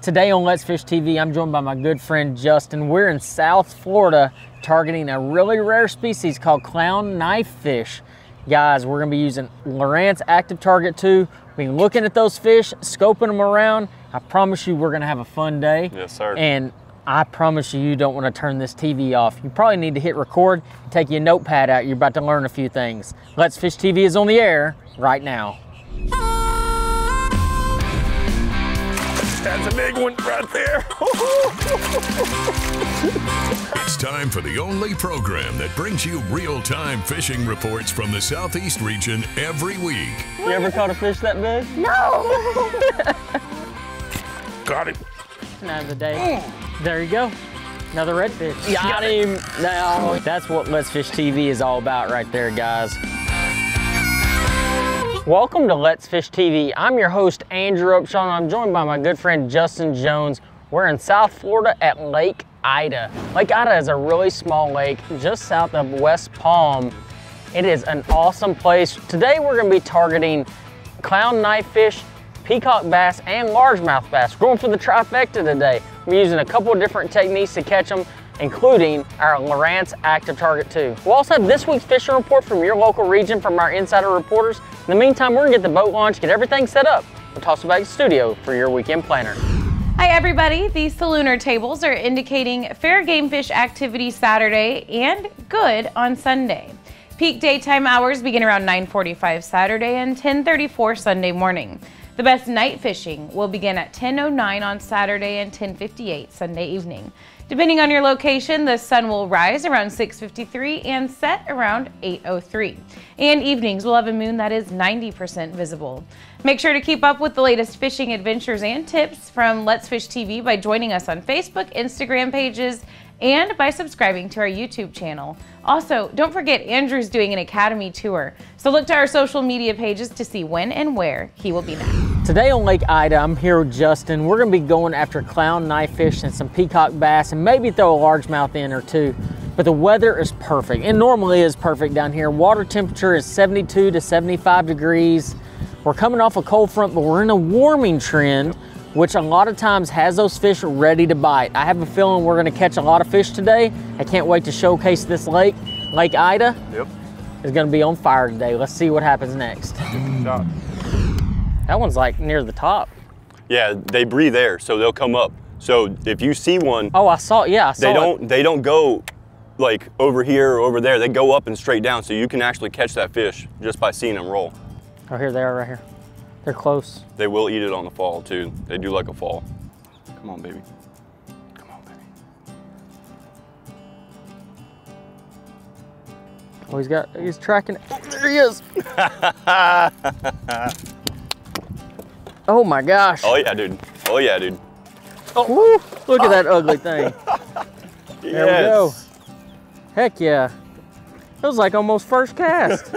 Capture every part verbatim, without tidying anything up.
Today on Let's Fish T V, I'm joined by my good friend Justin. We're in South Florida targeting a really rare species called clown knife fish. Guys, we're gonna be using Lowrance Active Target two. We've been looking at those fish, scoping them around. I promise you we're gonna have a fun day. Yes, sir. And I promise you, you don't wanna turn this T V off. You probably need to hit record, take your notepad out. You're about to learn a few things. Let's Fish T V is on the air right now. That's a big one right there. It's time for the only program that brings you real-time fishing reports from the Southeast region every week. You ever caught a fish that big? No! Got it. Another day. There you go. Another redfish. Got, Got him. Now, that's what Let's Fish T V is all about right there, guys. Welcome to Let's Fish T V. I'm your host, Andrew Upshaw, and I'm joined by my good friend, Justin Jones. We're in South Florida at Lake Ida. Lake Ida is a really small lake just south of West Palm. It is an awesome place. Today, we're gonna be targeting clown knife fish, peacock bass, and largemouth bass. We're going for the trifecta today. We're using a couple of different techniques to catch them, including our Lowrance Active Target two. We'll also have this week's fishing report from your local region from our insider reporters. In the meantime, we're gonna get the boat launch, get everything set up. We'll toss it back to the studio for your weekend planner. Hi everybody, these salooner tables are indicating fair game fish activity Saturday and good on Sunday. Peak daytime hours begin around nine forty-five Saturday and ten thirty-four Sunday morning. The best night fishing will begin at ten oh nine on Saturday and ten fifty-eight Sunday evening. Depending on your location, the sun will rise around six fifty-three and set around eight oh three. And evenings will have a moon that is ninety percent visible. Make sure to keep up with the latest fishing adventures and tips from Let's Fish T V by joining us on Facebook, Instagram pages, and by subscribing to our YouTube channel. Also, don't forget Andrew's doing an Academy tour, so look to our social media pages to see when and where he will be next. Today on Lake Ida, I'm here with Justin. We're gonna be going after clown knife fish and some peacock bass and maybe throw a largemouth in or two, but the weather is perfect. It normally is perfect down here. Water temperature is seventy-two to seventy-five degrees. We're coming off a cold front, but we're in a warming trend, which a lot of times has those fish ready to bite. I have a feeling we're gonna catch a lot of fish today. I can't wait to showcase this lake. Lake Ida yep. is gonna be on fire today. Let's see what happens next. Shot. That one's like near the top. Yeah, they breathe air, so they'll come up. So if you see one. Oh, I saw, yeah, I saw they don't, it. They don't go like over here or over there. They go up and straight down, so you can actually catch that fish just by seeing them roll. Oh, here they are right here. They're close. They will eat it on the fall too. They do like a fall. Come on, baby. Come on, baby. Oh, he's got, he's tracking it. Oh, there he is. Oh my gosh. Oh yeah, dude. Oh yeah, dude. Oh, woo, look at that ugly thing. Yes. There we go. Heck yeah. It was like almost first cast.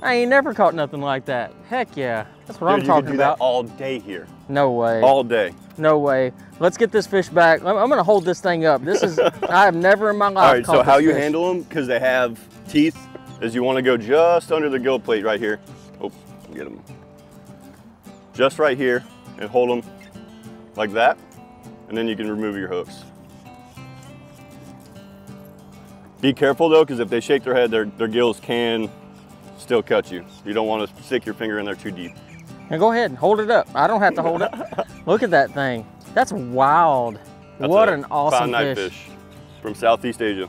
I ain't never caught nothing like that. Heck yeah. That's what Dude, I'm talking you could do about. That all day here. No way. All day. No way. Let's get this fish back. I'm, I'm gonna hold this thing up. This is, I have never in my life. All right, caught so this how fish. You handle them, because they have teeth, is you wanna go just under the gill plate right here. Oh, get them. Just right here and hold them like that. And then you can remove your hooks. Be careful though, because if they shake their head, their, their gills can still cut you. You don't want to stick your finger in there too deep. Now go ahead and hold it up. I don't have to hold it. Look at that thing. That's wild. That's what an awesome fish. fish. From Southeast Asia.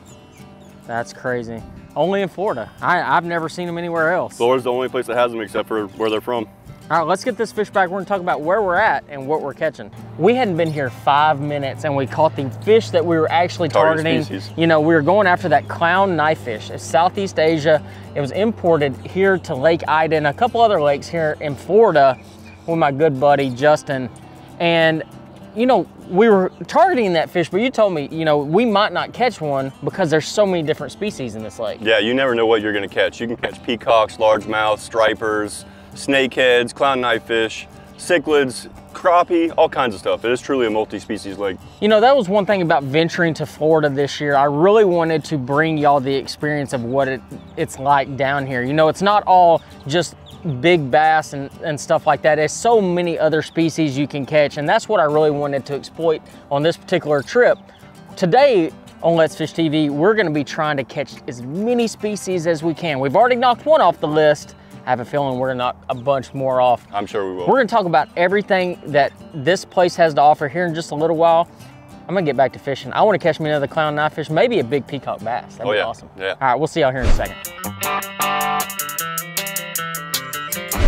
That's crazy. Only in Florida. I, I've never seen them anywhere else. Florida's the only place that has them except for where they're from. All right, let's get this fish back. We're gonna talk about where we're at and what we're catching. We hadn't been here five minutes and we caught the fish that we were actually targeting. Species. You know, we were going after that clown knife fish. It's Southeast Asia. It was imported here to Lake Ida and a couple other lakes here in Florida with my good buddy, Justin. And, you know, we were targeting that fish, but you told me, you know, we might not catch one because there's so many different species in this lake. Yeah, you never know what you're gonna catch. You can catch peacocks, largemouth, stripers, snakeheads, clown knife fish, cichlids, crappie, all kinds of stuff. It is truly a multi-species lake. You know, that was one thing about venturing to Florida this year. I really wanted to bring y'all the experience of what it, it's like down here. You know, it's not all just big bass and, and stuff like that. There's so many other species you can catch, and that's what I really wanted to exploit on this particular trip. Today on Let's Fish T V, we're gonna be trying to catch as many species as we can. We've already knocked one off the list. I have a feeling we're gonna knock a bunch more off. I'm sure we will. We're gonna talk about everything that this place has to offer here in just a little while. I'm gonna get back to fishing. I wanna catch me another clown knife fish, maybe a big peacock bass. That'd oh, be yeah. awesome. Yeah. All right, we'll see y'all here in a second.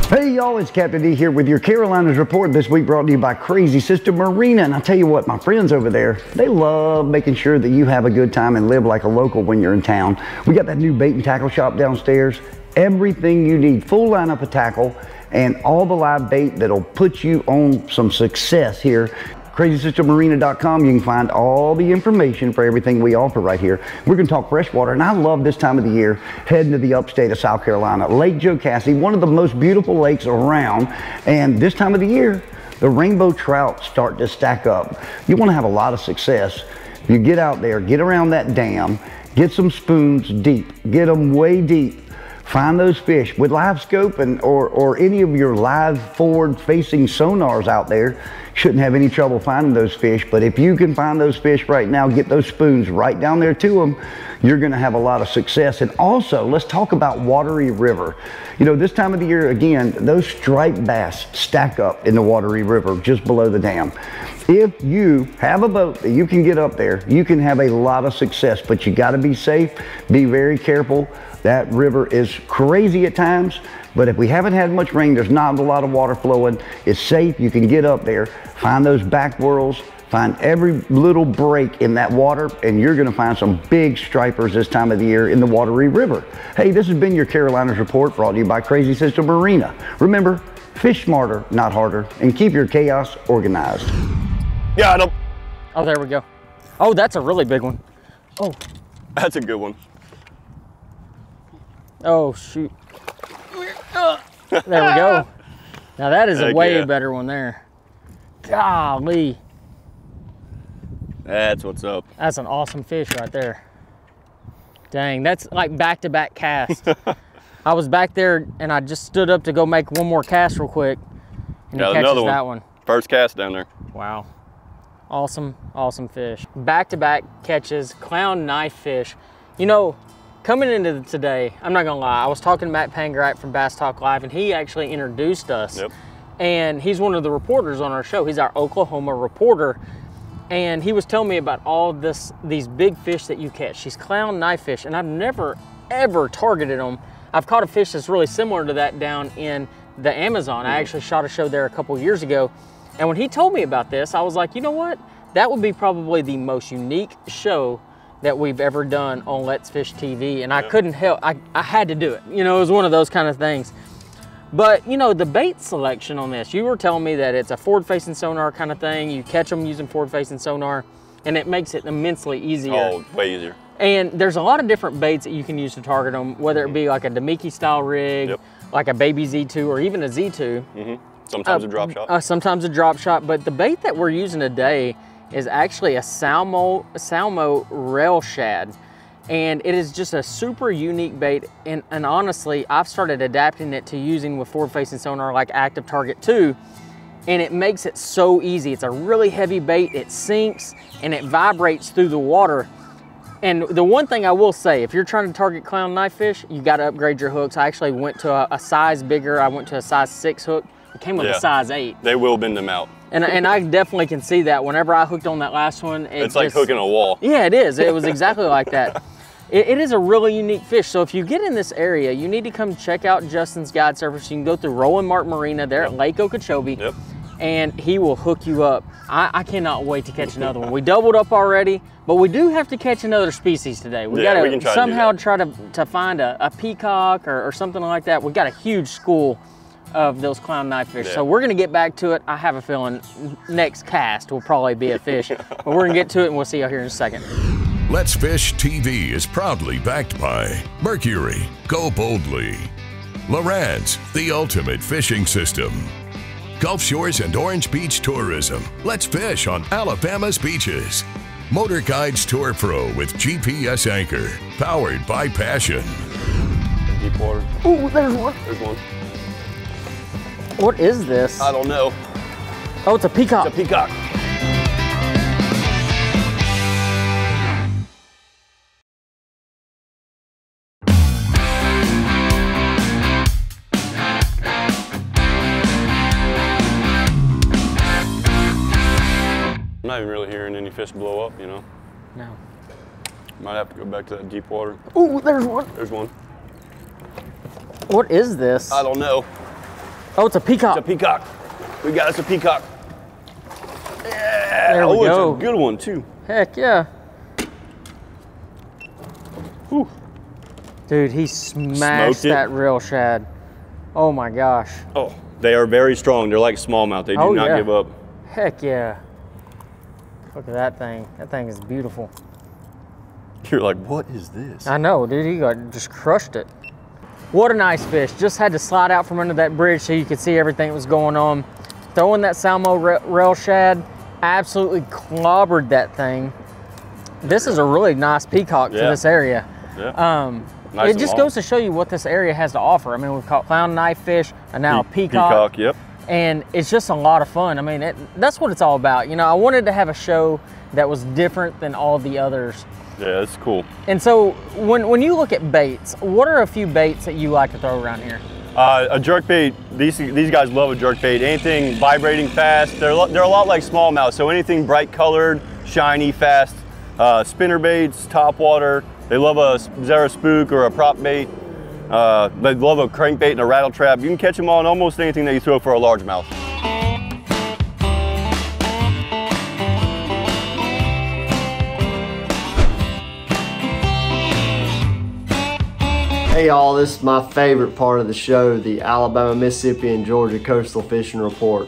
Hey y'all, it's Captain D here with your Carolinas Report this week, brought to you by Crazy Sister Marina. And I'll tell you what, my friends over there, they love making sure that you have a good time and live like a local when you're in town. We got that new bait and tackle shop downstairs. Everything you need, full lineup of tackle and all the live bait that'll put you on some success here. Crazy Sister Marina dot com, you can find all the information for everything we offer right here. We're going to talk freshwater, and I love this time of the year, heading to the upstate of South Carolina. Lake Jocassee, one of the most beautiful lakes around, and this time of the year, the rainbow trout start to stack up. You want to have a lot of success. You get out there, get around that dam, get some spoons deep, get them way deep. Find those fish with live scope and or, or any of your live forward-facing sonars out there. Shouldn't have any trouble finding those fish, but if you can find those fish right now, get those spoons right down there to them, you're gonna have a lot of success. And also, let's talk about Wateree River. You know, this time of the year, again, those striped bass stack up in the Wateree River just below the dam. If you have a boat that you can get up there, you can have a lot of success, but you gotta be safe, be very careful. That river is crazy at times, but if we haven't had much rain, there's not a lot of water flowing. It's safe, you can get up there, find those back whirls, find every little break in that water, and you're gonna find some big stripers this time of the year in the Wateree River. Hey, this has been your Carolinas Report, brought to you by Crazy Sister Marina. Remember, fish smarter, not harder, and keep your chaos organized. Yeah, I don't. Oh, there we go. Oh, that's a really big one. Oh. That's a good one. Oh, shoot. There we go. Now that is a Heck way yeah. better one there. Golly. That's what's up. That's an awesome fish right there. Dang, that's like back-to-back cast. I was back there and I just stood up to go make one more cast real quick. And Got he catches another one. that one. First cast down there. Wow. Awesome, awesome fish. Back-to-back catches, clown knife fish. You know, coming into today, I'm not gonna lie, I was talking to Matt Pangrake from Bass Talk Live, and he actually introduced us. Yep. And he's one of the reporters on our show. He's our Oklahoma reporter. And he was telling me about all this, these big fish that you catch, these clown knife fish, and I've never, ever targeted them. I've caught a fish that's really similar to that down in the Amazon. Mm-hmm. I actually shot a show there a couple years ago. And when he told me about this, I was like, you know what? That would be probably the most unique show that we've ever done on Let's Fish T V, and I yeah. couldn't help, I, I had to do it. You know, it was one of those kind of things. But you know, the bait selection on this, you were telling me that it's a forward-facing sonar kind of thing, you catch them using forward-facing sonar, and it makes it immensely easier. Oh, way easier. And there's a lot of different baits that you can use to target them, whether mm-hmm. it be like a Damiaki style rig, yep. like a Baby Z two, or even a Z two. Mm-hmm. Sometimes uh, a drop shot. Uh, sometimes a drop shot, but the bait that we're using today is actually a Salmo, Salmo Rail Shad. And it is just a super unique bait. And, and honestly, I've started adapting it to using with forward-facing sonar like Active Target two. And it makes it so easy. It's a really heavy bait. It sinks and it vibrates through the water. And the one thing I will say, if you're trying to target clown knife fish, you gotta upgrade your hooks. I actually went to a, a size bigger. I went to a size six hook. It came with yeah. a size eight. They will bend them out. And, and I definitely can see that. Whenever I hooked on that last one, it it's like just, hooking a wall. Yeah, it is. It was exactly like that. It, it is a really unique fish. So if you get in this area, you need to come check out Justin's Guide Service. You can go through Roland Mark Marina there yep. at Lake Okeechobee, yep. and he will hook you up. I, I cannot wait to catch another one. We doubled up already, but we do have to catch another species today. We yeah, got to somehow try to to find a, a peacock or, or something like that. We got a huge school of those clown knife fish. Yeah. So we're gonna get back to it. I have a feeling next cast will probably be a fish, but we're gonna get to it and we'll see y'all here in a second. Let's Fish T V is proudly backed by Mercury, go boldly. Lowrance, the ultimate fishing system. Gulf Shores and Orange Beach Tourism. Let's fish on Alabama's beaches. Motor Guides Tour Pro with G P S anchor, powered by passion. Deep water. Ooh, there's one. There's one. What is this? I don't know. Oh, it's a peacock. It's a peacock. I'm not even really hearing any fish blow up, you know? No. Might have to go back to that deep water. Ooh, there's one. There's one. What is this? I don't know. Oh, it's a peacock. It's a peacock. We got us a peacock. Yeah. There we oh, go. It's a good one, too. Heck yeah. Whew. Dude, he smashed that rail shad. Oh my gosh. Oh, they are very strong. They're like smallmouth. They do oh, not yeah. give up. Heck yeah. Look at that thing. That thing is beautiful. You're like, what is this? I know, dude, he got, just crushed it. What a nice fish. Just had to slide out from under that bridge so you could see everything that was going on. Throwing that Salmo Rail Shad, absolutely clobbered that thing. This is a really nice peacock yeah. to this area. Yeah. Um, nice it just long. goes to show you what this area has to offer. I mean, we've caught clown knife fish and now Pe a peacock. Peacock, yep. And it's just a lot of fun. I mean, it, that's what it's all about. You know, I wanted to have a show that was different than all the others. Yeah, it's cool. And so when, when you look at baits, what are a few baits that you like to throw around here? Uh, a jerkbait, these these guys love a jerkbait. Anything vibrating fast, they're, they're a lot like smallmouth, so anything bright colored, shiny, fast. Uh, spinner baits, topwater, they love a Zara spook or a prop bait. Uh, they love a crankbait and a rattle trap. You can catch them on almost anything that you throw for a largemouth. Hey y'all, this is my favorite part of the show, the Alabama, Mississippi, and Georgia Coastal Fishing Report.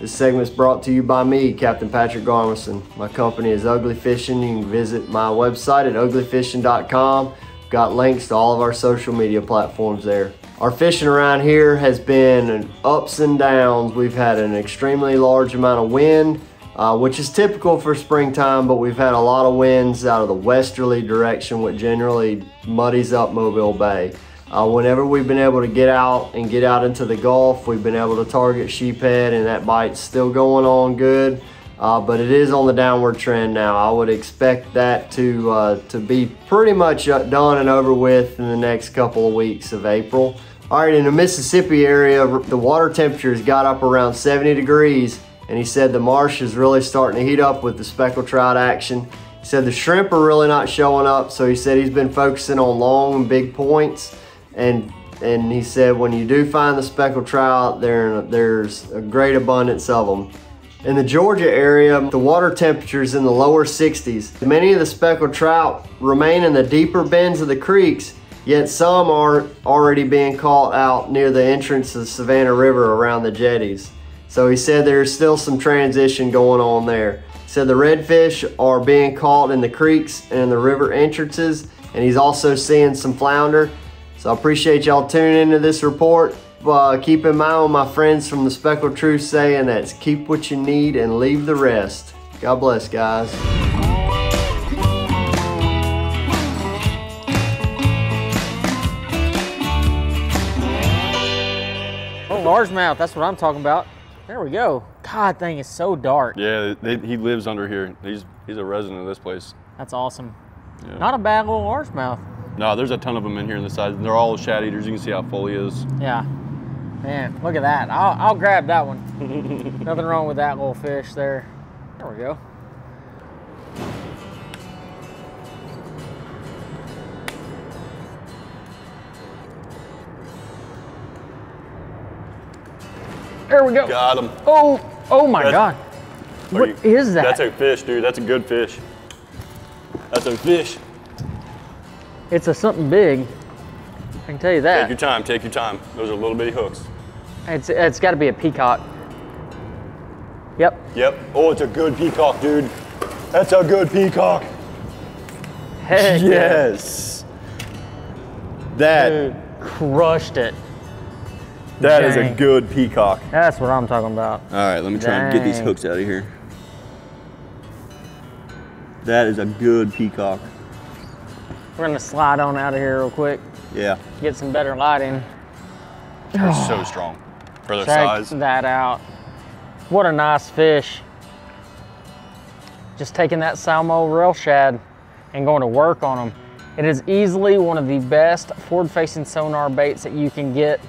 This segment is brought to you by me, Captain Patrick Garmison. My company is Ugly Fishing. You can visit my website at ugly fishing dot com. We've got links to all of our social media platforms there. Our fishing around here has been an ups and downs. We've had an extremely large amount of wind, uh, which is typical for springtime, but we've had a lot of winds out of the westerly direction, which generally muddies up Mobile Bay. Uh, whenever we've been able to get out and get out into the Gulf, we've been able to target sheephead, and that bite's still going on good, uh, but it is on the downward trend now. I would expect that to, uh, to be pretty much done and over with in the next couple of weeks of April. All right, in the Mississippi area, the water temperatures got up around seventy degrees, and he said the marsh is really starting to heat up with the speckled trout action. He said the shrimp are really not showing up, so he said he's been focusing on long and big points. And and he said when you do find the speckled trout, there there's a great abundance of them. In the Georgia area, the water temperature's in the lower sixties. Many of the speckled trout remain in the deeper bends of the creeks, yet some are already being caught out near the entrance of the Savannah River around the jetties. So he said there's still some transition going on there. He said the redfish are being caught in the creeks and in the river entrances, and he's also seeing some flounder. So I appreciate y'all tuning into this report. Uh, keep in mind what my friends from the Speckled Truth saying, that's keep what you need and leave the rest. God bless, guys. Largemouth, that's what I'm talking about. There we go. God, thing is so dark. Yeah, they, he lives under here. He's he's a resident of this place. That's awesome. Yeah. Not a bad little largemouth. No, there's a ton of them in here on the side. They're all shad eaters. You can see how full he is. Yeah. Man, look at that. I'll, I'll grab that one. Nothing wrong with that little fish there. There we go. There we go. Got him. Oh, oh my that's, God. What you, is that? That's a fish, dude. That's a good fish. That's a fish. It's a something big. I can tell you that. Take your time. Take your time. Those are little bitty hooks. It's it's got to be a peacock. Yep. Yep. Oh, it's a good peacock, dude. That's a good peacock. Heck yes. Yeah. That dude, crushed it. That Dang. is a good peacock. That's what I'm talking about. All right, let me try Dang. and get these hooks out of here. That is a good peacock. We're gonna slide on out of here real quick. Yeah. Get some better lighting. They're oh. so strong. for their size. Check that out. What a nice fish. Just taking that Salmo Rail Shad and going to work on them. It is easily one of the best forward-facing sonar baits that you can get.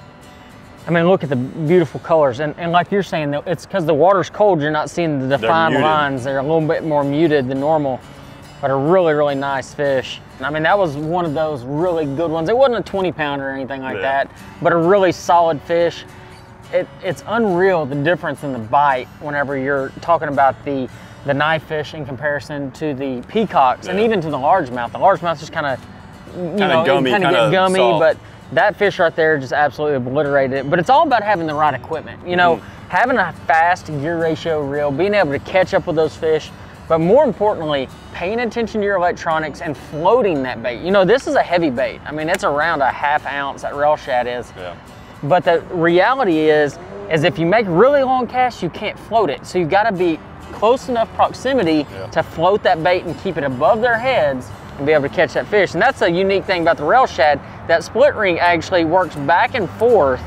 I mean, look at the beautiful colors. And, and like you're saying, it's because the water's cold, you're not seeing the defined lines. They're a little bit more muted than normal, but a really, really nice fish. I mean, that was one of those really good ones. It wasn't a twenty pounder or anything like yeah. that, but a really solid fish. It, it's unreal, the difference in the bite whenever you're talking about the the knife fish in comparison to the peacocks yeah. and even to the largemouth. The largemouth just kind of, you know, gummy, kind of get gummy, soft. But that fish right there just absolutely obliterated it. But it's all about having the right equipment. You know, mm. having a fast gear ratio reel, being able to catch up with those fish, but more importantly, paying attention to your electronics and floating that bait. You know, this is a heavy bait. I mean, it's around a half ounce that rail shad is. Yeah. But the reality is, is if you make really long casts, you can't float it. So you've got to be close enough proximity yeah. to float that bait and keep it above their heads and be able to catch that fish. And that's a unique thing about the rail shad. That split ring actually works back and forth,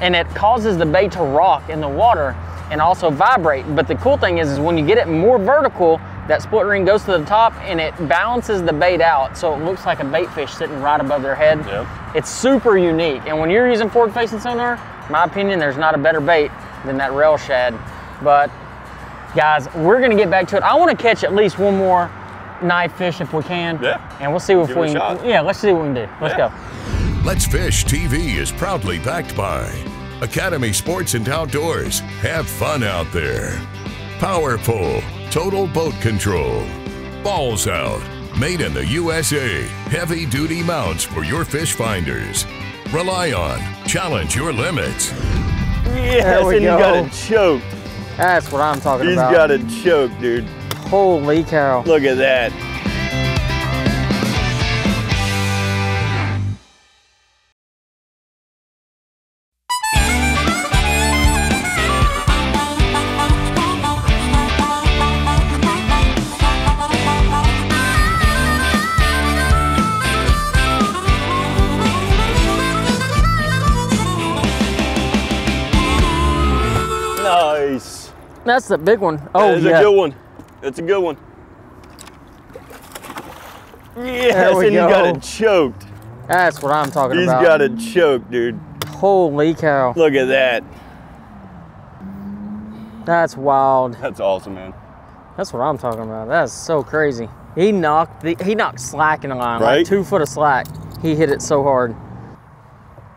and it causes the bait to rock in the water and also vibrate. But the cool thing is, is when you get it more vertical, that split ring goes to the top and it balances the bait out. So it looks like a bait fish sitting right above their head. Yep. It's super unique. And when you're using forward-facing sonar, in my opinion, there's not a better bait than that rail shad. But guys, we're gonna get back to it. I wanna catch at least one more knife fish if we can. Yeah. And we'll see if Give we can, yeah, let's see what we can do. Let's yeah. go. Let's Fish T V is proudly backed by Academy Sports and Outdoors. Have fun out there. Power Pull, Total Boat Control, Balls Out, made in the U S A, heavy duty mounts for your fish finders. Rely on, challenge your limits. Yes, and go. You got it choked. That's what I'm talking He's about. He's got it choked, dude. Holy cow. Look at that. That's the big one. Oh, that's yeah. a good one. That's a good one. Yes, and go. You got it choked. That's what I'm talking He's about. He's got it choked, dude. Holy cow. Look at that. That's wild. That's awesome, man. That's what I'm talking about. That's so crazy. He knocked the he knocked slack in the line, right? Like two foot of slack. He hit it so hard.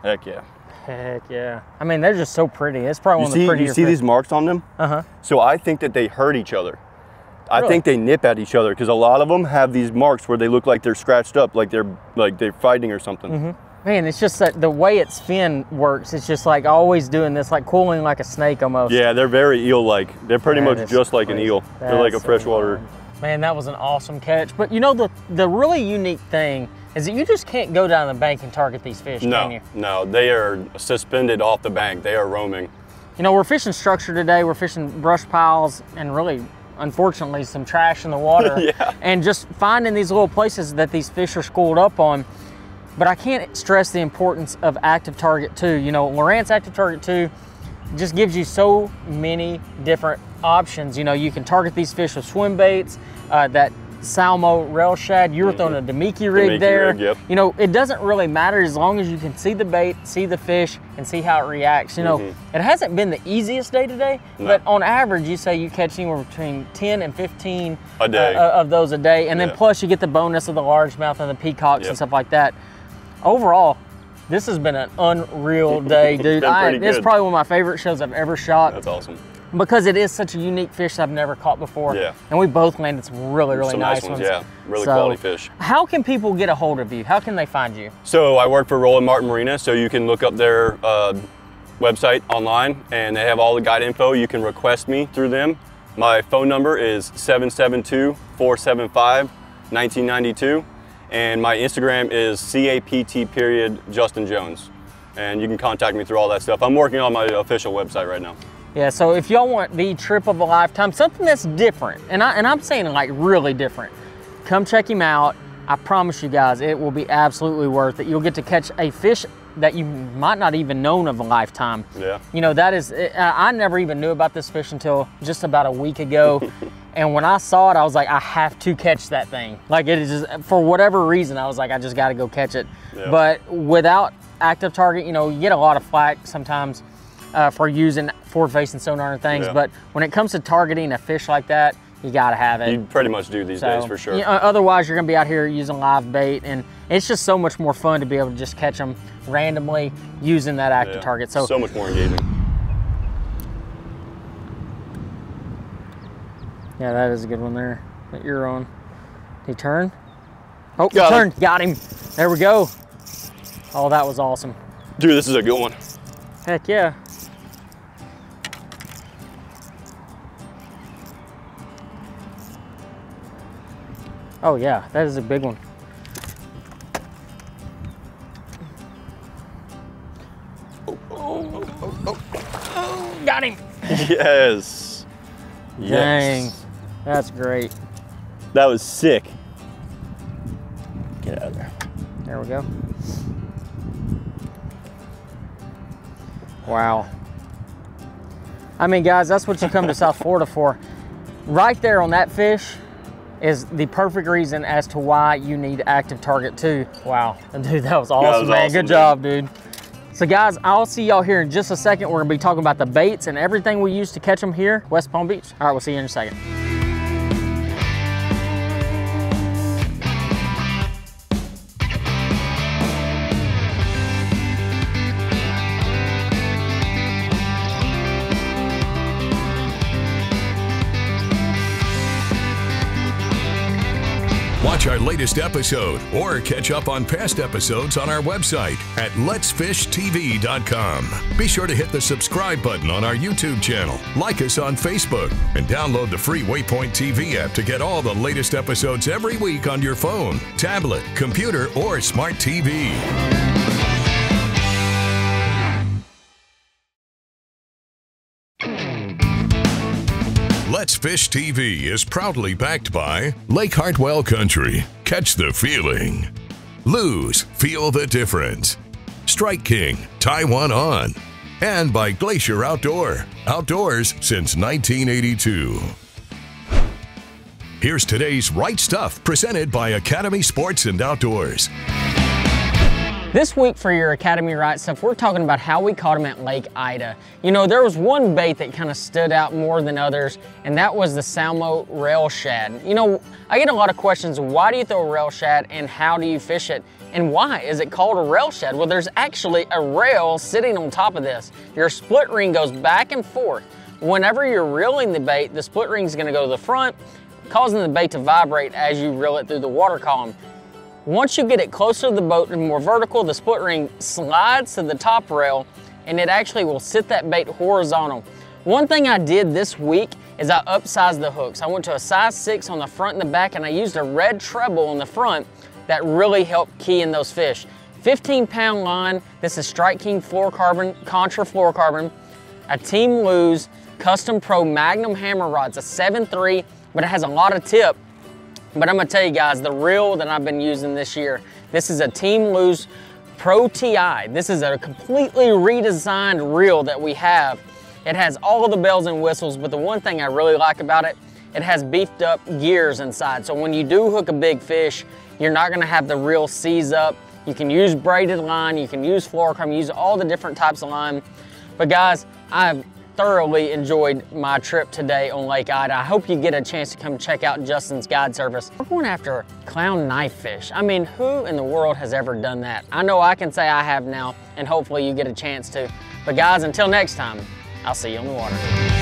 Heck yeah. Heck yeah. I mean, they're just so pretty. It's probably you one of the see, prettier. You see fish. These marks on them? Uh-huh. So I think that they hurt each other. Really? I think they nip at each other because a lot of them have these marks where they look like they're scratched up, like they're like they're fighting or something. Mm-hmm. Man, it's just that the way its fin works, it's just like always doing this, like cooling like a snake almost. Yeah, they're very eel-like. They're pretty that much just crazy. Like an eel. That they're like a freshwater. So man, that was an awesome catch. But you know, the, the really unique thing is that you just can't go down the bank and target these fish, no, can you? No, they are suspended off the bank. They are roaming. You know, we're fishing structure today. We're fishing brush piles and really, unfortunately, some trash in the water. yeah. And just finding these little places that these fish are schooled up on. But I can't stress the importance of Active Target two. You know, Lowrance Active Target two just gives you so many different options. You know, you can target these fish with swim baits, uh, that Salmo rail shad, you were mm-hmm. throwing a Damiaki rig Damiaki there. Rig, yep. You know, it doesn't really matter as long as you can see the bait, see the fish, and see how it reacts. You know, mm-hmm. it hasn't been the easiest day today, no. but on average, you say you catch anywhere between ten and fifteen a day. Uh, of those a day. And yeah. then plus you get the bonus of the largemouth and the peacocks yep. and stuff like that. Overall, this has been an unreal day, dude. I, it's probably one of my favorite shows I've ever shot. That's awesome. Because it is such a unique fish that I've never caught before. Yeah. And we both landed some really, really some nice, nice ones. ones. Yeah, really so, quality fish. How can people get a hold of you? How can they find you? So I work for Roland Martin Marina, so you can look up their uh, website online, and they have all the guide info. You can request me through them. My phone number is seven seven two, four seven five, one nine nine two, and my Instagram is C A P T period Justin Jones. And you can contact me through all that stuff. I'm working on my official website right now. Yeah, so if y'all want the trip of a lifetime, something that's different, and, I, and I'm saying like really different, come check him out. I promise you guys, it will be absolutely worth it. You'll get to catch a fish that you might not even known of a lifetime. Yeah. You know, that is, I never even knew about this fish until just about a week ago. And when I saw it, I was like, I have to catch that thing. Like, it is just, for whatever reason, I was like, I just got to go catch it. Yeah. But without active target, you know, you get a lot of flack sometimes uh, for using forward-facing sonar and things. Yeah. But when it comes to targeting a fish like that, you got to have it. You pretty much do these so, days for sure. You know, otherwise, you're going to be out here using live bait. And it's just so much more fun to be able to just catch them randomly using that active yeah. target. So, so much more engaging. Yeah, that is a good one there that you're on. Did he turn? Oh, he turned. Got him. There we go. Oh, that was awesome. Dude, this is a good one. Heck yeah. Oh yeah, that is a big one. Oh, oh, oh, oh, oh. Oh, got him. Yes. Dang. Yes. That's great. That was sick. Get out of there. There we go. Wow. I mean, guys, that's what you come to South Florida for. Right there on that fish is the perfect reason as to why you need Active Target two. Wow. Dude, that was awesome, that was man. Awesome, Good dude. job, dude. So guys, I'll see y'all here in just a second. We're gonna be talking about the baits and everything we use to catch them here, West Palm Beach. All right, we'll see you in a second. Watch our latest episode or catch up on past episodes on our website at lets fish T V dot com. Be sure to hit the subscribe button on our YouTube channel, like us on Facebook, and download the free Waypoint T V app to get all the latest episodes every week on your phone, tablet, computer, or smart T V. Let's Fish T V is proudly backed by Lake Hartwell Country. Catch the feeling. Lose, feel the difference. Strike King, Taiwan on. And by Glacier Outdoor. Outdoors since nineteen eighty-two. Here's today's Right Stuff presented by Academy Sports and Outdoors. This week for your Academy Right Stuff, we're talking about how we caught them at Lake Ida. You know, there was one bait that kind of stood out more than others, and that was the Salmo Rail Shad. You know, I get a lot of questions, why do you throw a rail shad and how do you fish it? And why is it called a rail shad? Well, there's actually a rail sitting on top of this. Your split ring goes back and forth. Whenever you're reeling the bait, the split ring's gonna go to the front, causing the bait to vibrate as you reel it through the water column. Once you get it closer to the boat and more vertical, the split ring slides to the top rail and it actually will sit that bait horizontal. One thing I did this week is I upsized the hooks. I went to a size six on the front and the back, and I used a red treble on the front that really helped key in those fish. fifteen pound line, this is Strike King fluorocarbon, Contra fluorocarbon, a Team Lose Custom Pro Magnum Hammer Rod. It's a seven three, but it has a lot of tip. But I'm gonna tell you guys, the reel that I've been using this year, this is a Team Lose Pro T I. This is a completely redesigned reel that we have. It has all of the bells and whistles, but the one thing I really like about it, it has beefed up gears inside. So when you do hook a big fish, you're not gonna have the reel seize up. You can use braided line, you can use fluorocarbon, use all the different types of line. But guys, I've thoroughly enjoyed my trip today on Lake Ida. I hope you get a chance to come check out Justin's guide service. We're going after clown knife fish. I mean, who in the world has ever done that? I know I can say I have now, and hopefully you get a chance to. But guys, until next time, I'll see you on the water.